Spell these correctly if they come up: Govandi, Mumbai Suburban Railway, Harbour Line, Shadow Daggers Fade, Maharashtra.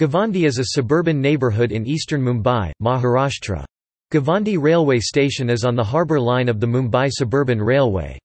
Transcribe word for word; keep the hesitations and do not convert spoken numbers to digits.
Govandi is a suburban neighbourhood in eastern Mumbai, Maharashtra. Govandi railway station is on the Harbour Line of the Mumbai Suburban Railway.